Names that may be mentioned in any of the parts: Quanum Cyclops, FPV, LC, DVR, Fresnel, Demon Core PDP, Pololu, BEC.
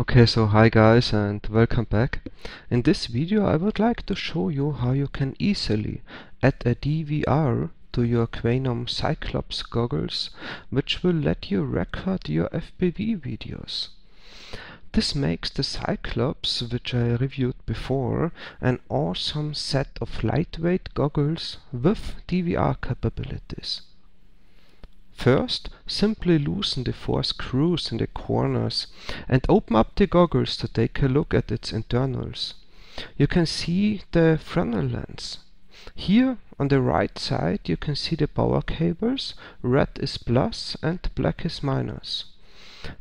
Okay, so hi guys and welcome back. In this video I would like to show you how you can easily add a DVR to your Quanum Cyclops goggles, which will let you record your FPV videos. This makes the Cyclops, which I reviewed before, an awesome set of lightweight goggles with DVR capabilities. First, simply loosen the four screws in the corners and open up the goggles to take a look at its internals. You can see the Fresnel lens. Here on the right side you can see the power cables, red is plus and black is minus.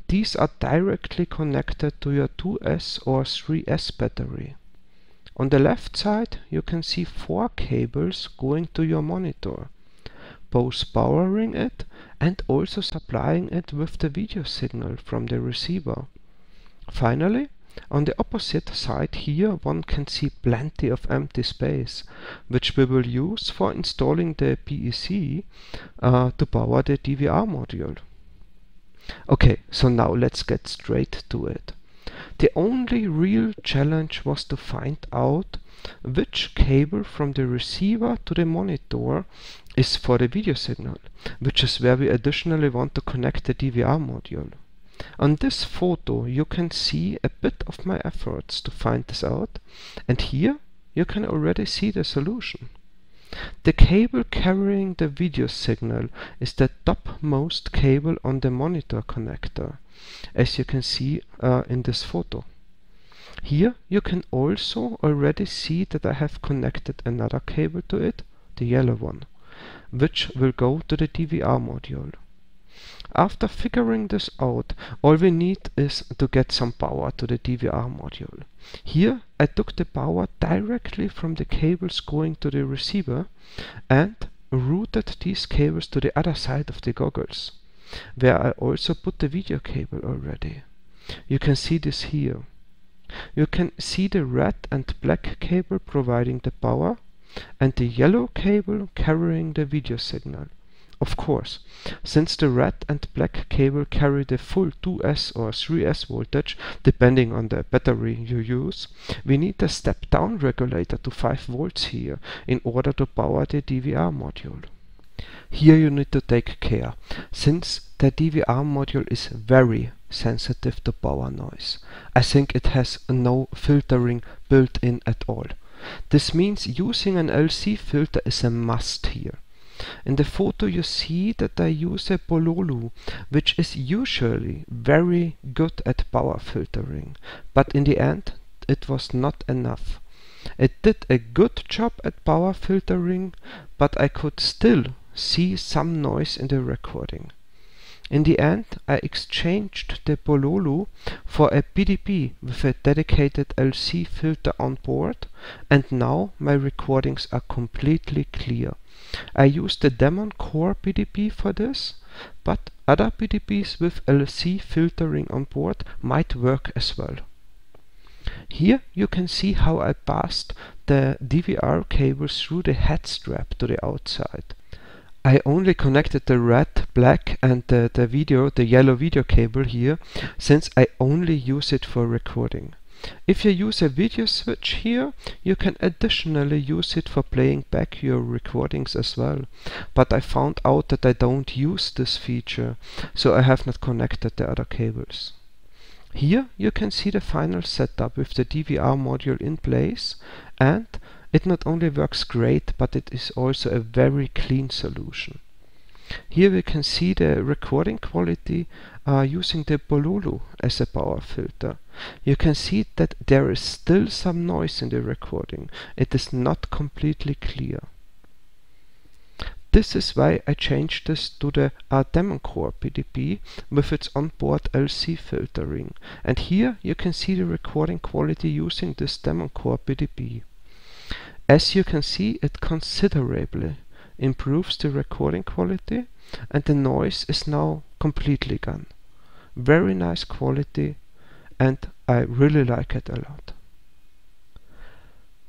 These are directly connected to your 2S or 3S battery. On the left side you can see four cables going to your monitor, both powering it and also supplying it with the video signal from the receiver. Finally, on the opposite side here one can see plenty of empty space, which we will use for installing the BEC to power the DVR module. Okay, so now let's get straight to it. The only real challenge was to find out which cable from the receiver to the monitor is for the video signal, which is where we additionally want to connect the DVR module. On this photo you can see a bit of my efforts to find this out, and here you can already see the solution. The cable carrying the video signal is the topmost cable on the monitor connector, as you can see in this photo. Here you can also already see that I have connected another cable to it, the yellow one, which will go to the DVR module. After figuring this out, all we need is to get some power to the DVR module. Here I took the power directly from the cables going to the receiver and routed these cables to the other side of the goggles, where I also put the video cable already. You can see this here. You can see the red and black cable providing the power and the yellow cable carrying the video signal. Of course, since the red and black cable carry the full 2S or 3S voltage, depending on the battery you use, we need a step-down regulator to 5 volts here in order to power the DVR module. Here you need to take care, since the DVR module is very sensitive to power noise. I think it has no filtering built in at all. This means using an LC filter is a must here. In the photo you see that I use a Pololu, which is usually very good at power filtering, but in the end it was not enough. It did a good job at power filtering, but I could still see some noise in the recording. In the end I exchanged the Pololu for a PDP with a dedicated LC filter on board, and now my recordings are completely clear. I used the Demon Core PDP for this, but other PDPs with LC filtering on board might work as well. Here you can see how I passed the DVR cable through the head strap to the outside. I only connected the red, black and the yellow video cable here, since I only use it for recording. If you use a video switch here, you can additionally use it for playing back your recordings as well. But I found out that I don't use this feature, so I have not connected the other cables. Here you can see the final setup with the DVR module in place, and it not only works great, but it is also a very clean solution. Here we can see the recording quality using the Pololu as a power filter. You can see that there is still some noise in the recording. It is not completely clear. This is why I changed this to the Demon Core PDP with its onboard LC filtering. And here you can see the recording quality using this Demon Core PDP. As you can see, it considerably improves the recording quality and the noise is now completely gone. Very nice quality, and I really like it a lot.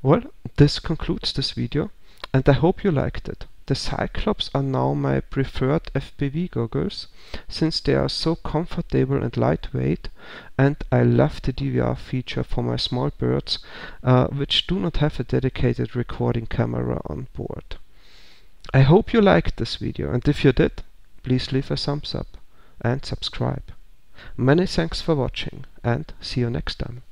Well, this concludes this video and I hope you liked it. The Cyclops are now my preferred FPV goggles, since they are so comfortable and lightweight, and I love the DVR feature for my small birds, which do not have a dedicated recording camera on board. I hope you liked this video, and if you did, please leave a thumbs up and subscribe. Many thanks for watching, and see you next time.